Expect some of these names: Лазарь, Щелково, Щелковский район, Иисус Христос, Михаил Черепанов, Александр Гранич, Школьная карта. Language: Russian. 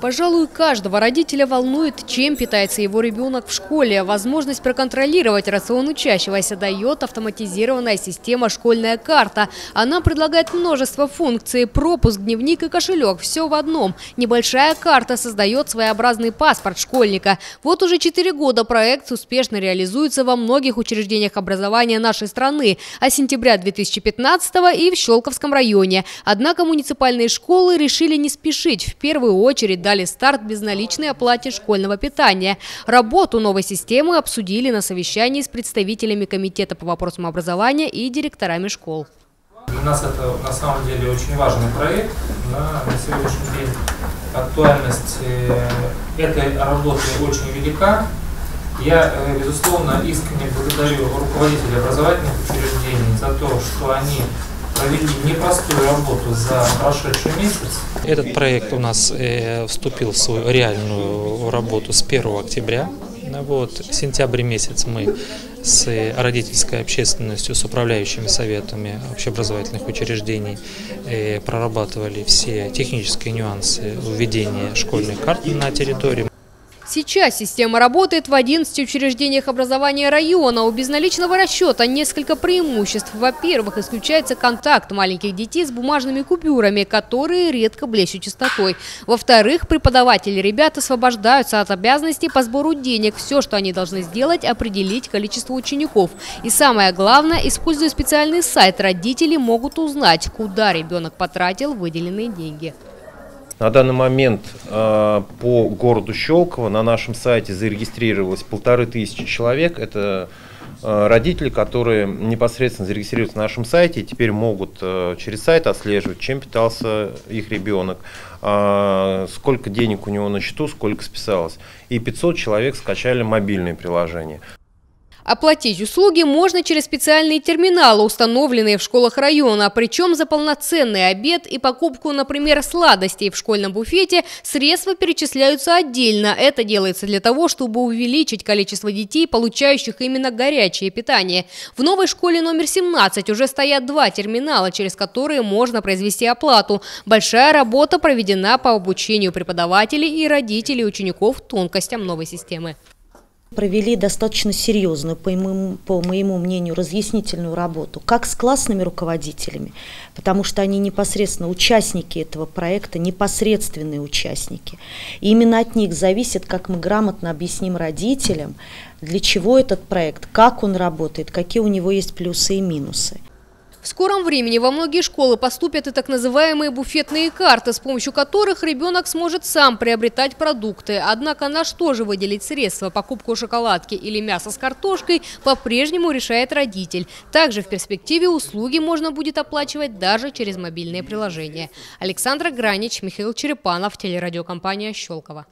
Пожалуй, каждого родителя волнует, чем питается его ребенок в школе. Возможность проконтролировать рацион учащегося дает автоматизированная система «Школьная карта». Она предлагает множество функций: пропуск, дневник и кошелек. Все в одном. Небольшая карта создает своеобразный паспорт школьника. Вот уже 4 года проект успешно реализуется во многих учреждениях образования нашей страны, а с сентября 2015-го и в Щелковском районе. Однако муниципальные школы решили не спешить. В первую очередь дали старт безналичной оплате школьного питания. Работу новой системы обсудили на совещании с представителями комитета по вопросам образования и директорами школ. Для нас это на самом деле очень важный проект. На сегодняшний день актуальность этой работы очень велика. Я, безусловно, искренне благодарю руководителей образовательных учреждений за то, что они провели непростую работу за прошедший месяц. Этот проект у нас вступил в свою реальную работу с 1 октября. Вот. В сентябре месяц мы с родительской общественностью, с управляющими советами общеобразовательных учреждений прорабатывали все технические нюансы введения школьных карт на территории. Сейчас система работает в 11 учреждениях образования района. У безналичного расчета несколько преимуществ. Во-первых, исключается контакт маленьких детей с бумажными купюрами, которые редко блещут чистотой. Во-вторых, преподаватели ребят освобождаются от обязанностей по сбору денег. Все, что они должны сделать, определить количество учеников. И самое главное, используя специальный сайт, родители могут узнать, куда ребенок потратил выделенные деньги. На данный момент по городу Щелково на нашем сайте зарегистрировалось 1500 человек. Это родители, которые непосредственно зарегистрируются на нашем сайте и теперь могут через сайт отслеживать, чем питался их ребенок, сколько денег у него на счету, сколько списалось. И 500 человек скачали мобильные приложения. Оплатить услуги можно через специальные терминалы, установленные в школах района, причем за полноценный обед и покупку, например, сладостей в школьном буфете средства перечисляются отдельно. Это делается для того, чтобы увеличить количество детей, получающих именно горячее питание. В новой школе номер 17 уже стоят 2 терминала, через которые можно произвести оплату. Большая работа проведена по обучению преподавателей и родителей учеников тонкостям новой системы. Провели достаточно серьезную, по моему мнению, разъяснительную работу, как с классными руководителями, потому что они непосредственно участники этого проекта, непосредственные участники. И именно от них зависит, как мы грамотно объясним родителям, для чего этот проект, как он работает, какие у него есть плюсы и минусы. В скором времени во многие школы поступят и так называемые буфетные карты, с помощью которых ребенок сможет сам приобретать продукты. Однако на что же выделить средства, покупку шоколадки или мяса с картошкой, по-прежнему решает родитель. Также в перспективе услуги можно будет оплачивать даже через мобильные приложения. Александр Гранич, Михаил Черепанов, телерадиокомпания «Щелково».